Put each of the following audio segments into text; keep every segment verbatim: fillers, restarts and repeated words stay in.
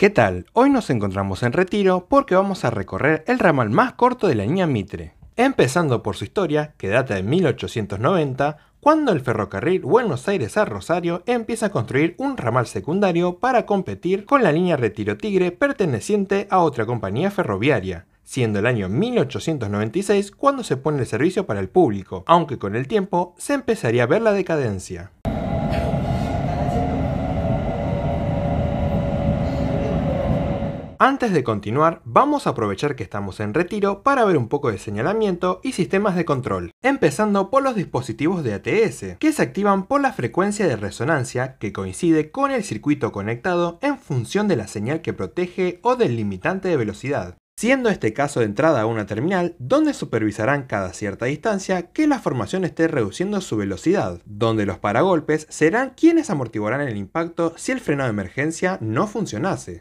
¿Qué tal? Hoy nos encontramos en Retiro porque vamos a recorrer el ramal más corto de la línea Mitre, empezando por su historia, que data de mil ochocientos noventa, cuando el ferrocarril Buenos Aires a Rosario empieza a construir un ramal secundario para competir con la línea Retiro Tigre perteneciente a otra compañía ferroviaria, siendo el año mil ochocientos noventa y seis cuando se pone el servicio para el público, aunque con el tiempo se empezaría a ver la decadencia. Antes de continuar, vamos a aprovechar que estamos en Retiro para ver un poco de señalamiento y sistemas de control, empezando por los dispositivos de A T S, que se activan por la frecuencia de resonancia que coincide con el circuito conectado en función de la señal que protege o del limitante de velocidad, siendo este caso de entrada a una terminal donde supervisarán cada cierta distancia que la formación esté reduciendo su velocidad, donde los paragolpes serán quienes amortiguarán el impacto si el freno de emergencia no funcionase.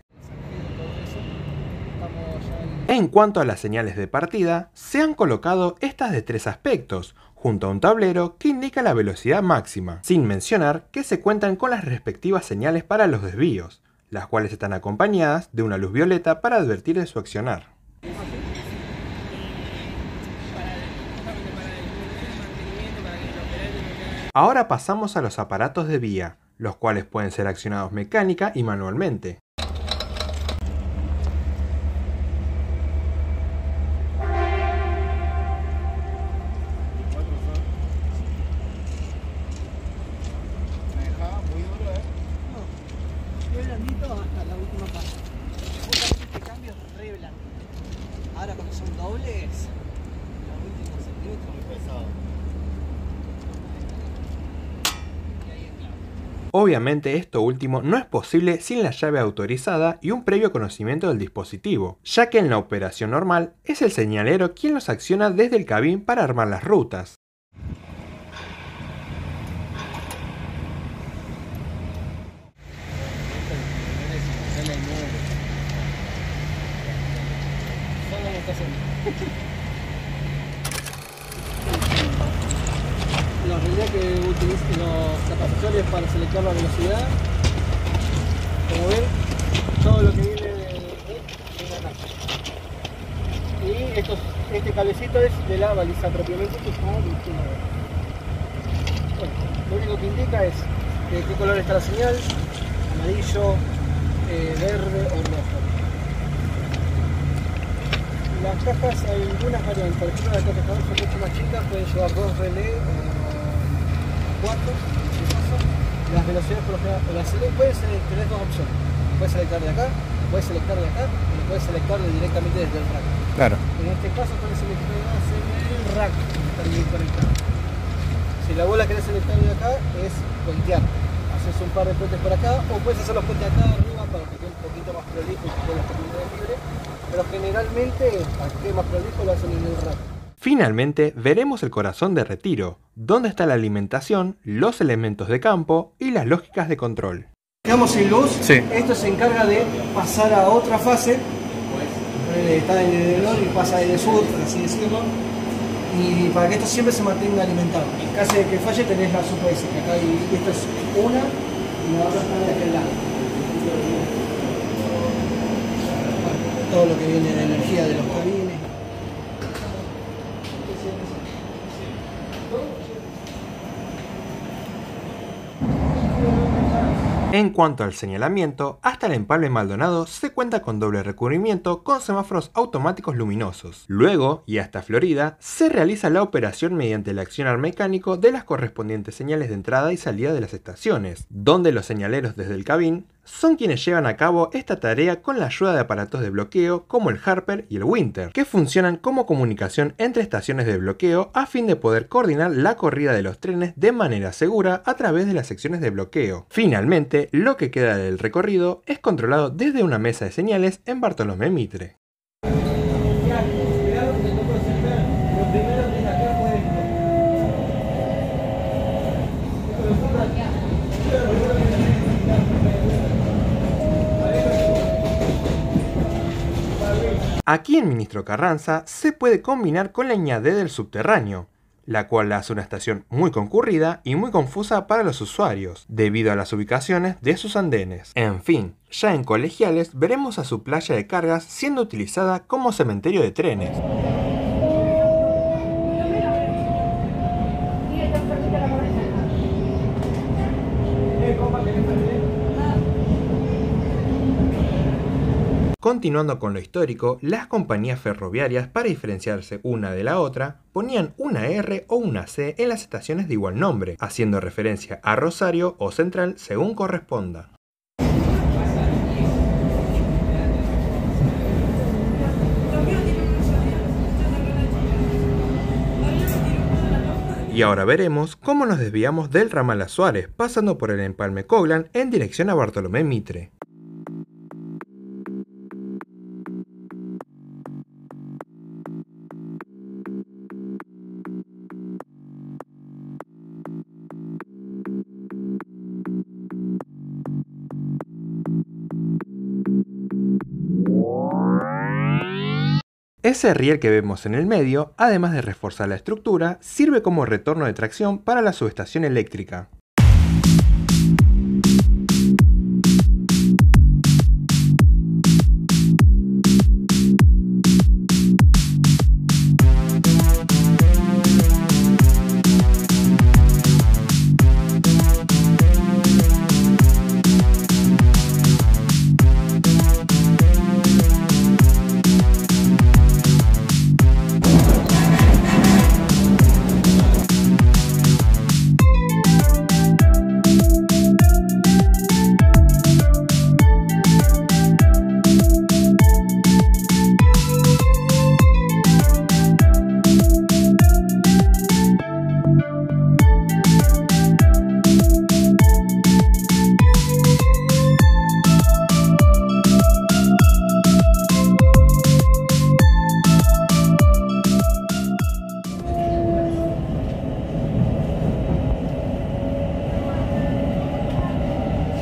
En cuanto a las señales de partida, se han colocado estas de tres aspectos, junto a un tablero que indica la velocidad máxima, sin mencionar que se cuentan con las respectivas señales para los desvíos, las cuales están acompañadas de una luz violeta para advertir de su accionar. Ahora pasamos a los aparatos de vía, los cuales pueden ser accionados mecánica y manualmente. Obviamente esto último no es posible sin la llave autorizada y un previo conocimiento del dispositivo, ya que en la operación normal es el señalero quien los acciona desde el cabín para armar las rutas. Los relés que utilizan los capacitores para seleccionar la velocidad, como ven, todo lo que viene de, de acá. Y estos, este cablecito es de la baliza propiamente, que es como el último. Bueno, lo único que indica es de qué color está la señal, amarillo, eh, verde o rojo. Las cajas, hay algunas variantes, por ejemplo las cajas son mucho más chicas, pueden llevar dos relés o cuatro, en este caso. Las velocidades por lo general, las relés pueden tener dos opciones, puedes selectar de acá, puedes selectar de acá, y puedes selectar directamente desde el rack. Claro. En este caso puedes selectar el rack, está bien conectado. Si la bola querés selectar de acá, es puentear, haces un par de puentes por acá, o puedes hacer los puentes acá arriba para que quede un poquito más prolijo y que puedas terminar de libre. Pero generalmente el tema prolijo lo hacen en el rack. Finalmente veremos el corazón de Retiro, donde está la alimentación, los elementos de campo y las lógicas de control. Quedamos sin luz, sí. Esto se encarga de pasar a otra fase, pues, está en el norte y pasa en el sur, por así decirlo, y para que esto siempre se mantenga alimentado. En caso de que falle tenés la sopa esa, que acá hay, esta es una y la otra está de aquel lado. Todo lo que viene de la energía de los cabines. En cuanto al señalamiento, hasta el empalme Maldonado se cuenta con doble recubrimiento con semáforos automáticos luminosos. Luego, y hasta Florida, se realiza la operación mediante el accionar mecánico de las correspondientes señales de entrada y salida de las estaciones, donde los señaleros desde el cabín son quienes llevan a cabo esta tarea con la ayuda de aparatos de bloqueo como el Harper y el Winter, que funcionan como comunicación entre estaciones de bloqueo a fin de poder coordinar la corrida de los trenes de manera segura a través de las secciones de bloqueo. Finalmente, lo que queda del recorrido es controlado desde una mesa de señales en Bartolomé Mitre. Aquí en Ministro Carranza se puede combinar con la línea D del subterráneo, la cual la hace una estación muy concurrida y muy confusa para los usuarios, debido a las ubicaciones de sus andenes. En fin, ya en Colegiales veremos a su playa de cargas siendo utilizada como cementerio de trenes. Continuando con lo histórico, las compañías ferroviarias, para diferenciarse una de la otra, ponían una R o una C en las estaciones de igual nombre, haciendo referencia a Rosario o Central según corresponda. Y ahora veremos cómo nos desviamos del ramal a Suárez, pasando por el empalme Coghlan en dirección a Bartolomé Mitre. Ese riel que vemos en el medio, además de reforzar la estructura, sirve como retorno de tracción para la subestación eléctrica.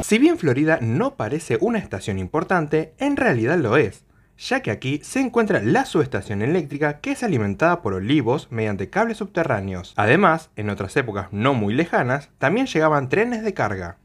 Si bien Florida no parece una estación importante, en realidad lo es, ya que aquí se encuentra la subestación eléctrica que es alimentada por Olivos mediante cables subterráneos. Además, en otras épocas no muy lejanas, también llegaban trenes de carga.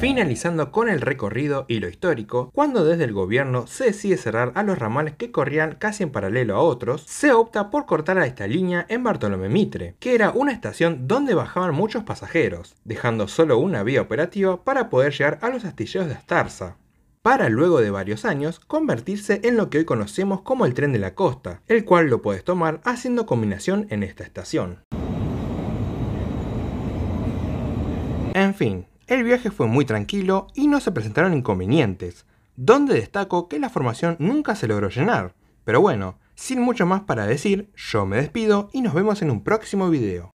Finalizando con el recorrido y lo histórico, cuando desde el gobierno se decide cerrar a los ramales que corrían casi en paralelo a otros, se opta por cortar a esta línea en Bartolomé Mitre, que era una estación donde bajaban muchos pasajeros, dejando solo una vía operativa para poder llegar a los astilleros de Astarza, para luego de varios años convertirse en lo que hoy conocemos como el tren de la costa, el cual lo puedes tomar haciendo combinación en esta estación. En fin. El viaje fue muy tranquilo y no se presentaron inconvenientes, donde destaco que la formación nunca se logró llenar. Pero bueno, sin mucho más para decir, yo me despido y nos vemos en un próximo video.